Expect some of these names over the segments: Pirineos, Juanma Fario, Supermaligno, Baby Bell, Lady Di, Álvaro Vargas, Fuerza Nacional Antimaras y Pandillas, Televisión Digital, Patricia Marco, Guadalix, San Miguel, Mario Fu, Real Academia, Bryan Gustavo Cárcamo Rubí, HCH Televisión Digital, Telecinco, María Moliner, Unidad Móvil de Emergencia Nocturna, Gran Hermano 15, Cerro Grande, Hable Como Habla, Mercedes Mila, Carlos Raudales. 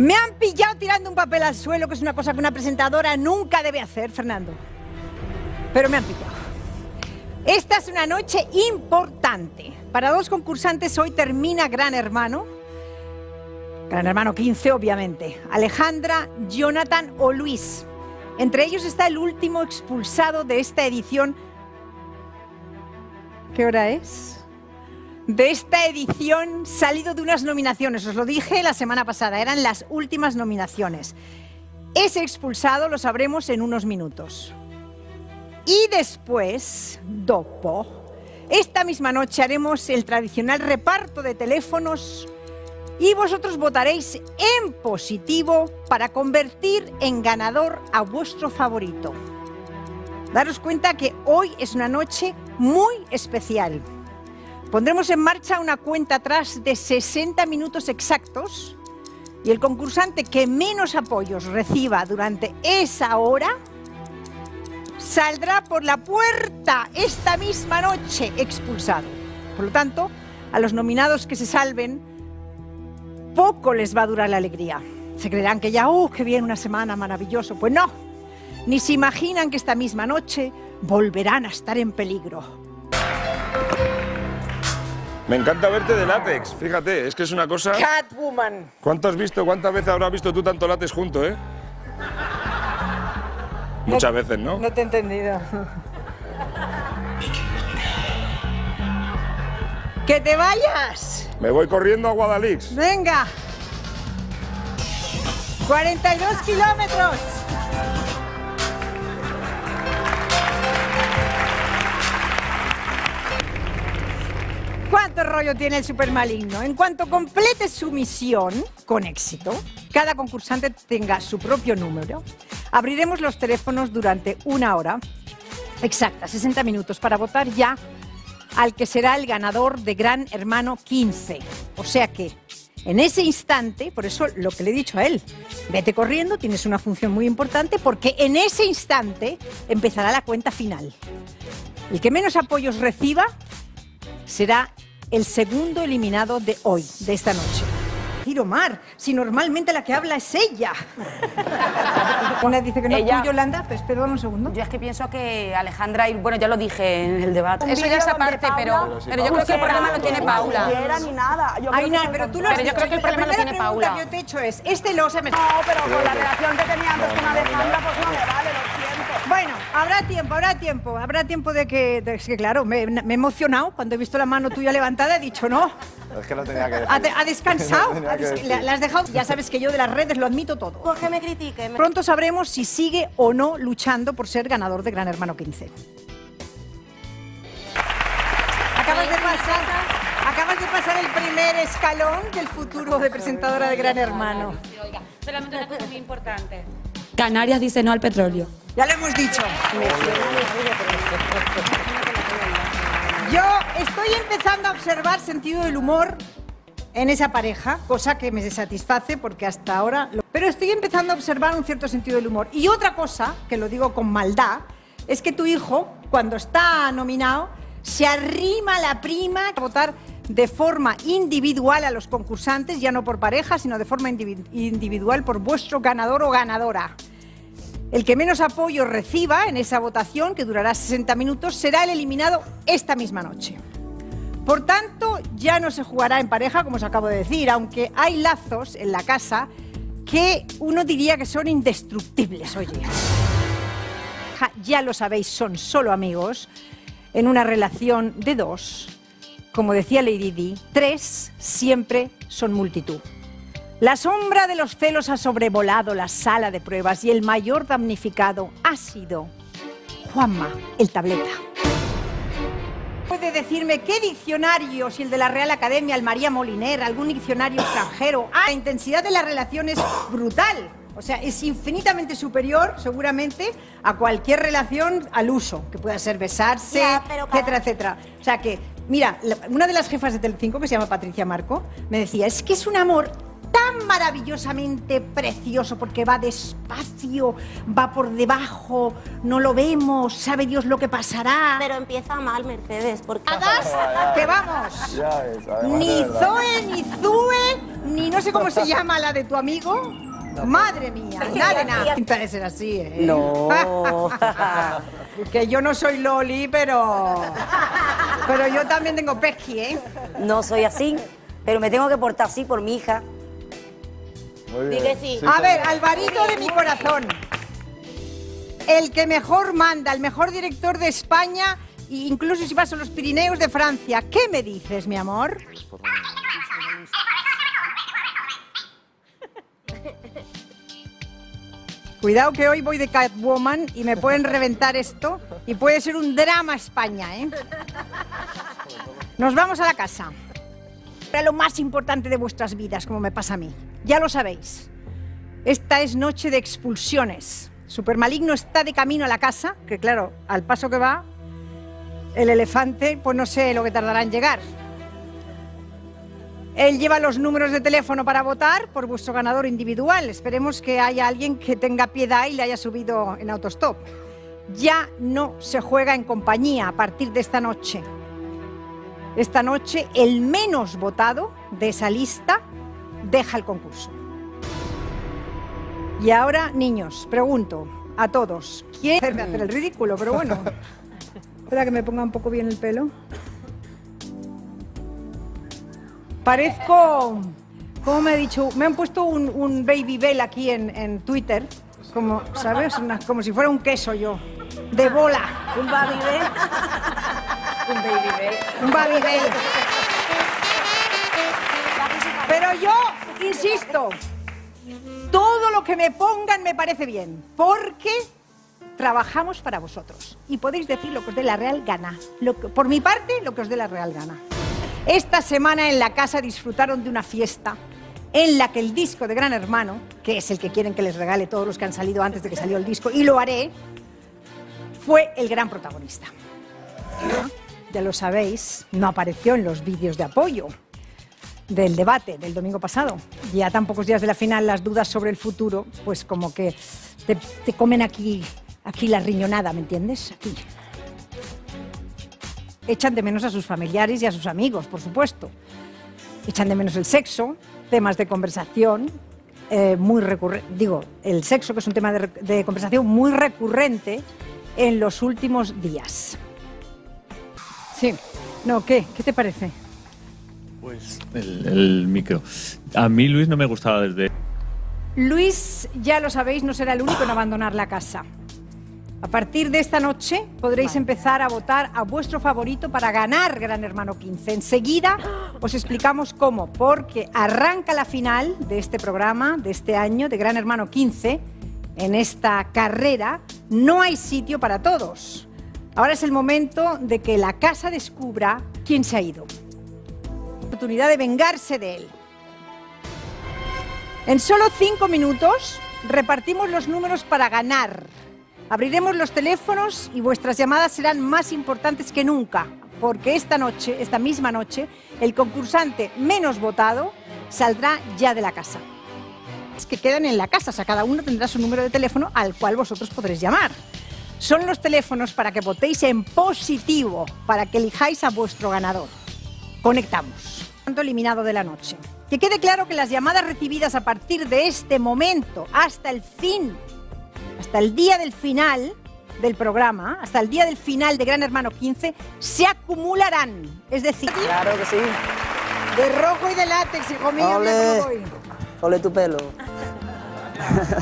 Me han pillado tirando un papel al suelo, que es una cosa que una presentadora nunca debe hacer, Fernando. Pero me han pillado. Esta es una noche importante. Para dos concursantes hoy termina Gran Hermano. Gran Hermano 15, obviamente. Alejandra, Jonathan o Luis. Entre ellos está el último expulsado de esta edición. ¿Qué hora es? De esta edición, salido de unas nominaciones. Os lo dije la semana pasada, eran las últimas nominaciones. Ese expulsado lo sabremos en unos minutos. Y después, dopo, esta misma noche haremos el tradicional reparto de teléfonos y vosotros votaréis en positivo para convertir en ganador a vuestro favorito. Daros cuenta que hoy es una noche muy especial. Pondremos en marcha una cuenta atrás de 60 minutos exactos y el concursante que menos apoyos reciba durante esa hora saldrá por la puerta esta misma noche expulsado. Por lo tanto, a los nominados que se salven, poco les va a durar la alegría. Se creerán que ya, qué bien, una semana, maravilloso. Pues no, ni se imaginan que esta misma noche volverán a estar en peligro. Me encanta verte de látex, fíjate, es que es una cosa... Catwoman. ¿Cuánto has visto? ¿Cuántas veces habrás visto tú tanto látex junto, eh? No, muchas veces, ¿no? No te he entendido. ¡Que te vayas! Me voy corriendo a Guadalix. ¡Venga! 42 kilómetros. ¿Cuánto rollo tiene el supermaligno? En cuanto complete su misión con éxito, cada concursante tenga su propio número. Abriremos los teléfonos durante una hora exacta, 60 minutos, para votar ya al que será el ganador de Gran Hermano 15. O sea que, en ese instante, por eso lo que le he dicho a él, vete corriendo, tienes una función muy importante, porque en ese instante empezará la cuenta final. El que menos apoyos reciba será el segundo eliminado de hoy, de esta noche. Tiro mar, si normalmente la que habla es ella. Una dice que no, ella... tú, Yolanda, pues perdón un segundo. Yo es que pienso que Alejandra, y bueno, ya lo dije en el debate. Eso ya es aparte, pero yo creo que el problema no tiene Paula. No era ni nada. Ay, nada, pero tú lo has dicho. Yo creo que el problema no tiene Paula. La primera pregunta que yo te he hecho es, no, pero con la relación que tenía antes con Alejandra, pues no me vale, lo siento. Bueno, habrá tiempo de que... Es que claro, me he emocionado cuando he visto la mano tuya levantada, he dicho no. Es que lo tenía que decir. ¿Ha descansado? ¿La has dejado? Ya sabes que yo de las redes lo admito todo. Pues que me critiquen. Pronto sabremos si sigue o no luchando por ser ganador de Gran Hermano 15. Acabas de pasar el primer escalón del futuro de presentadora de Gran Hermano. Oiga, solamente una cosa muy importante. Canarias dice no al petróleo. Ya lo hemos dicho. Yo estoy empezando a observar sentido del humor en esa pareja, cosa que me satisface porque hasta ahora... Pero estoy empezando a observar un cierto sentido del humor. Y otra cosa, que lo digo con maldad, es que tu hijo, cuando está nominado, se arrima a la prima a votar de forma individual a los concursantes, ya no por pareja, sino de forma individual por vuestro ganador o ganadora. El que menos apoyo reciba en esa votación, que durará 60 minutos, será el eliminado esta misma noche. Por tanto, ya no se jugará en pareja, como os acabo de decir, aunque hay lazos en la casa que uno diría que son indestructibles, oye. Ya lo sabéis, son solo amigos en una relación de dos. Como decía Lady Di, tres siempre son multitud. La sombra de los celos ha sobrevolado la sala de pruebas y el mayor damnificado ha sido Juanma, el tableta. ¿Puede decirme qué diccionario, si el de la Real Academia, el María Moliner, algún diccionario extranjero? La intensidad de la relación es brutal, o sea, es infinitamente superior, seguramente, a cualquier relación al uso, que pueda ser besarse, etcétera, etcétera. O sea que, mira, una de las jefas de Telecinco, que se llama Patricia Marco, me decía, es que es un amor tan maravillosamente precioso porque va despacio, va por debajo, no lo vemos, sabe Dios lo que pasará. Pero empieza mal, Mercedes, porque... ¡Adas! ¡Que vamos! Ni Zoe, ni Zue, ni no sé cómo se llama la de tu amigo. No. Madre mía, nada de nada. Pinta de ser así, ¿eh? No. Que yo no soy Loli, pero yo también tengo pesqui, ¿eh? No soy así, pero me tengo que portar así por mi hija. Muy bien. Dile sí. A ver, Alvarito de mi corazón. El que mejor manda, el mejor director de España, incluso si vas a los Pirineos de Francia. ¿Qué me dices, mi amor? Cuidado que hoy voy de Catwoman y me pueden reventar esto y puede ser un drama España, ¿eh? Nos vamos a la casa. Era lo más importante de vuestras vidas, como me pasa a mí. Ya lo sabéis. Esta es noche de expulsiones. Supermaligno está de camino a la casa, que claro, al paso que va, el elefante, pues no sé lo que tardará en llegar. Él lleva los números de teléfono para votar por vuestro ganador individual. Esperemos que haya alguien que tenga piedad y le haya subido en autostop. Ya no se juega en compañía a partir de esta noche. Esta noche, el menos votado de esa lista deja el concurso. Y ahora, niños, pregunto a todos. ¿Quién hacerme hacer el ridículo? Pero bueno. Espera que me ponga un poco bien el pelo. Parezco, ¿cómo me ha dicho? Me han puesto un Baby Bell aquí en Twitter, como, ¿sabes? Como si fuera un queso yo, de bola. ¿Un Baby Bell? Un Baby Bell. Un Baby Bell. Pero yo, insisto, todo lo que me pongan me parece bien, porque trabajamos para vosotros. Y podéis decir lo que os dé la real gana. Por mi parte, lo que os dé la real gana. Esta semana en la casa disfrutaron de una fiesta en la que el disco de Gran Hermano, que es el que quieren que les regale todos los que han salido antes de que salió el disco, y lo haré, fue el gran protagonista. Ya lo sabéis, no apareció en los vídeos de apoyo del debate del domingo pasado. Y a tan pocos días de la final, las dudas sobre el futuro, pues como que te comen aquí la riñonada, ¿me entiendes? Aquí. Echan de menos a sus familiares y a sus amigos, por supuesto. Echan de menos el sexo, temas de conversación muy recurrente. Digo, el sexo, que es un tema de conversación muy recurrente en los últimos días. Sí. No, ¿qué? ¿Qué te parece? Pues el micro. A mí Luis no me gustaba desde... Luis, ya lo sabéis, no será el único en abandonar la casa. A partir de esta noche podréis empezar a votar a vuestro favorito para ganar Gran Hermano 15. Enseguida os explicamos cómo, porque arranca la final de este programa, de este año, de Gran Hermano 15. En esta carrera no hay sitio para todos. Ahora es el momento de que la casa descubra quién se ha ido. Oportunidad de vengarse de él. En solo 5 minutos repartimos los números para ganar. Abriremos los teléfonos y vuestras llamadas serán más importantes que nunca, porque esta noche, esta misma noche, el concursante menos votado saldrá ya de la casa. Es que quedan en la casa, o sea, cada uno tendrá su número de teléfono al cual vosotros podréis llamar. Son los teléfonos para que votéis en positivo, para que elijáis a vuestro ganador. Conectamos. Tanto eliminado de la noche. Que quede claro que las llamadas recibidas a partir de este momento hasta el fin, hasta el día del final del programa, hasta el día del final de Gran Hermano 15, se acumularán. Es decir... Claro que sí. De rojo y de látex, hijo mío. Ole, voy. Ole tu pelo.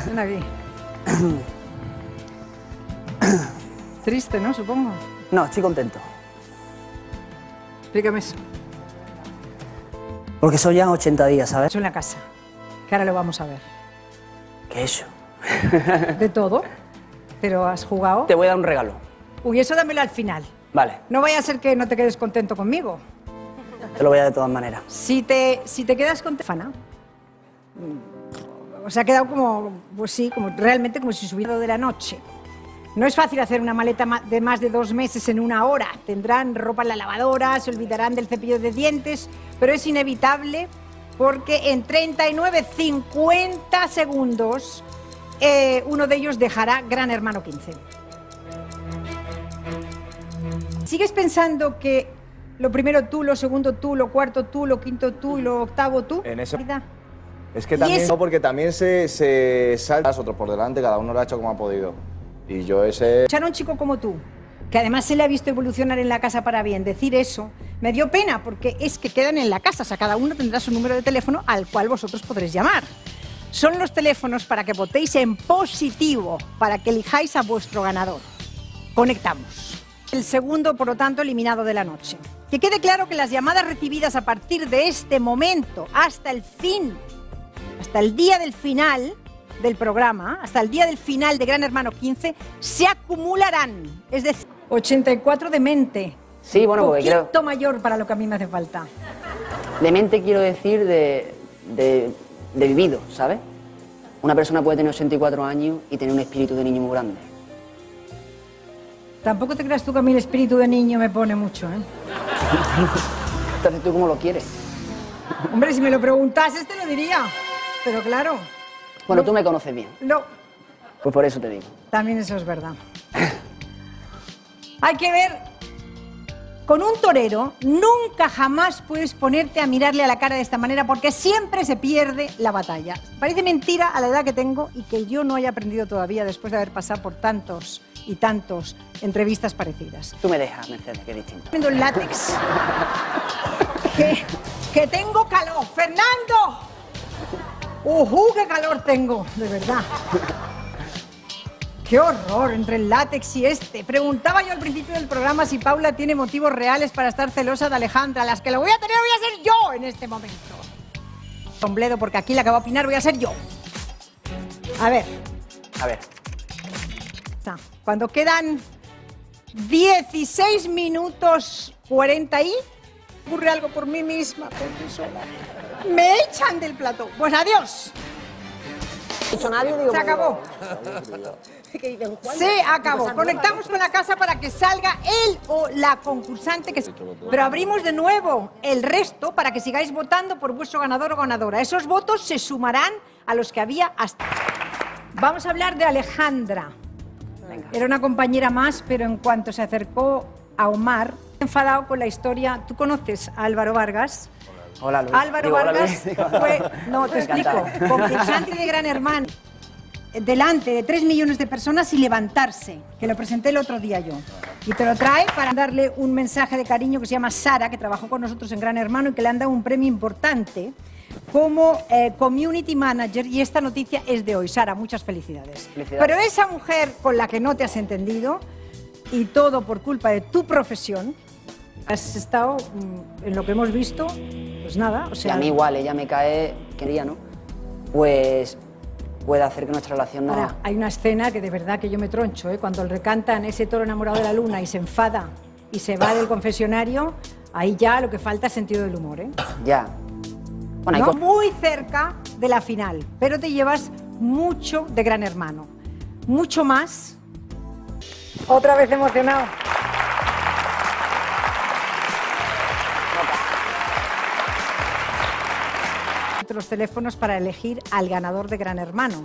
Ven aquí. Triste, ¿no? Supongo. No, estoy contento. Explícame eso. Porque son ya 80 días, ¿sabes? En la casa, que ahora lo vamos a ver. ¿Qué es eso? De todo, pero has jugado. Te voy a dar un regalo. Uy, eso dámelo al final. Vale. No vaya a ser que no te quedes contento conmigo. Te lo voy a dar de todas maneras. Si te quedas contento... Fana. O sea, ha quedado como... Pues sí, como, realmente como si subiera de la noche. No es fácil hacer una maleta de más de 2 meses en 1 hora. Tendrán ropa en la lavadora, se olvidarán del cepillo de dientes, pero es inevitable porque en 50 segundos... uno de ellos dejará Gran Hermano 15. ¿Sigues pensando que Lo primero tú, lo segundo tú, lo cuarto tú, lo quinto tú y lo octavo tú. En eso... Es que también no, porque también se salta a los otros por delante, cada uno lo ha hecho como ha podido. Y yo ese... Echar a un chico como tú, que además se le ha visto evolucionar en la casa para bien, decir eso, me dio pena, porque es que quedan en la casa, o sea, cada uno tendrá su número de teléfono al cual vosotros podréis llamar. Son los teléfonos para que votéis en positivo, para que elijáis a vuestro ganador. Conectamos. El segundo, por lo tanto, eliminado de la noche. Que quede claro que las llamadas recibidas a partir de este momento hasta el fin, hasta el día del final del programa, hasta el día del final de Gran Hermano 15, se acumularán. Es decir, 84 de mente. Sí, bueno, porque creo... Un poquito mayor para lo que a mí me hace falta. De mente quiero decir de vivido, ¿sabes? Una persona puede tener 84 años y tener un espíritu de niño muy grande. Tampoco te creas tú que a mí el espíritu de niño me pone mucho, ¿eh? Entonces, ¿tú cómo lo quieres? Hombre, si me lo preguntases te lo diría, pero claro... Bueno, tú me conoces bien. No. Pues por eso te digo. También eso es verdad. Hay que ver... Con un torero nunca jamás puedes ponerte a mirarle a la cara de esta manera porque siempre se pierde la batalla. Parece mentira a la edad que tengo y que yo no haya aprendido todavía después de haber pasado por tantos y tantos entrevistas parecidas. Tú me dejas, Mercedes, que distinto. Tengo el látex. que tengo calor. ¡Fernando! ¡Ujú, qué calor tengo! De verdad. ¡Qué horror! Entre el látex y este. Preguntaba yo al principio del programa si Paula tiene motivos reales para estar celosa de Alejandra. Las que lo voy a tener voy a ser yo en este momento. Tombledo, porque aquí la que va a opinar voy a ser yo. A ver. A ver. Cuando quedan 16 minutos 40 y... Ocurre algo por mí misma, por mí sola. Me echan del plató. Pues adiós. Se acabó. Se acabó. Conectamos con la casa para que salga él o la concursante que... Pero abrimos de nuevo el resto para que sigáis votando por vuestro ganador o ganadora. Esos votos se sumarán a los que había hasta... Vamos a hablar de Alejandra. Era una compañera más, pero en cuanto se acercó a Omar, enfadado con la historia. ¿Tú conoces a Álvaro Vargas? Hola, Luis. Álvaro Vargas fue... No, te explico. Concursante de Gran Hermano. Delante de 3 millones de personas y levantarse. Que lo presenté el otro día yo. Y te lo trae para darle un mensaje de cariño que se llama Sara, que trabajó con nosotros en Gran Hermano y que le han dado un premio importante como Community Manager. Y esta noticia es de hoy. Sara, muchas felicidades. Pero esa mujer con la que no te has entendido, y todo por culpa de tu profesión, has estado en lo que hemos visto... Pues nada, o sea... Y a mí igual, ella me cae, quería, ¿no? Pues puede hacer que nuestra relación no... Ahora, hay una escena que de verdad que yo me troncho, ¿eh? Cuando le recantan ese toro enamorado de la luna y se enfada y se va del confesionario, ahí ya lo que falta es sentido del humor, ¿eh? Ya. Bueno, no muy cerca de la final, pero te llevas mucho de Gran Hermano. Mucho más. Otra vez emocionado. Los teléfonos para elegir al ganador de Gran Hermano.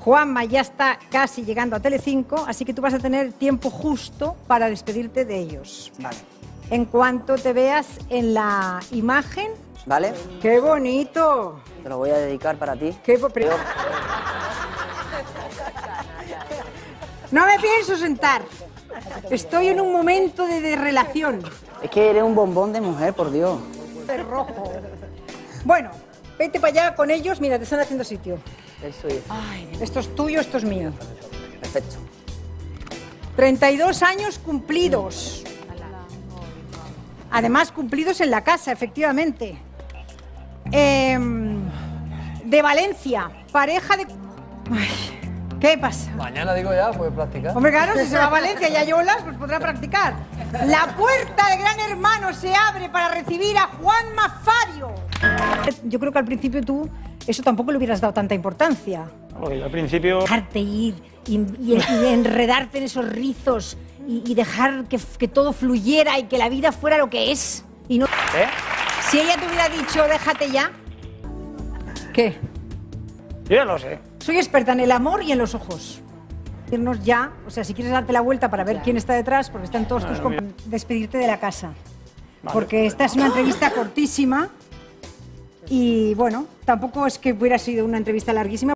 Juanma ya está casi llegando a Telecinco, así que tú vas a tener tiempo justo para despedirte de ellos. Vale. En cuanto te veas en la imagen... Vale. ¡Qué bonito! Te lo voy a dedicar para ti. ¡Qué bonito! No me pienso sentar. Estoy en un momento de relación. Es que eres un bombón de mujer, por Dios. De rojo. Bueno, vete para allá con ellos. Mira, te están haciendo sitio. Eso es. Ay, esto es tuyo, esto es mío. Perfecto. 32 años cumplidos. Además, cumplidos en la casa, efectivamente. De Valencia, pareja de... Ay, ¿qué pasa? Mañana, digo ya, puede practicar. Hombre, claro, si se va a Valencia y hay olas, pues podrá practicar. La puerta de Gran Hermano se abre para recibir a Juanma Fario. Yo creo que al principio tú eso tampoco le hubieras dado tanta importancia. Porque al principio... Dejarte ir y enredarte en esos rizos y dejar que todo fluyera y que la vida fuera lo que es. Y no... ¿Eh? Si ella te hubiera dicho, déjate ya... ¿Qué? Yo ya lo sé. Soy experta en el amor y en los ojos. Irnos ya, o sea, si quieres darte la vuelta para ver quién está detrás, porque están todos tus compañeros, despedirte de la casa. Vale, porque esta es una entrevista cortísima y bueno, tampoco es que hubiera sido una entrevista larguísima.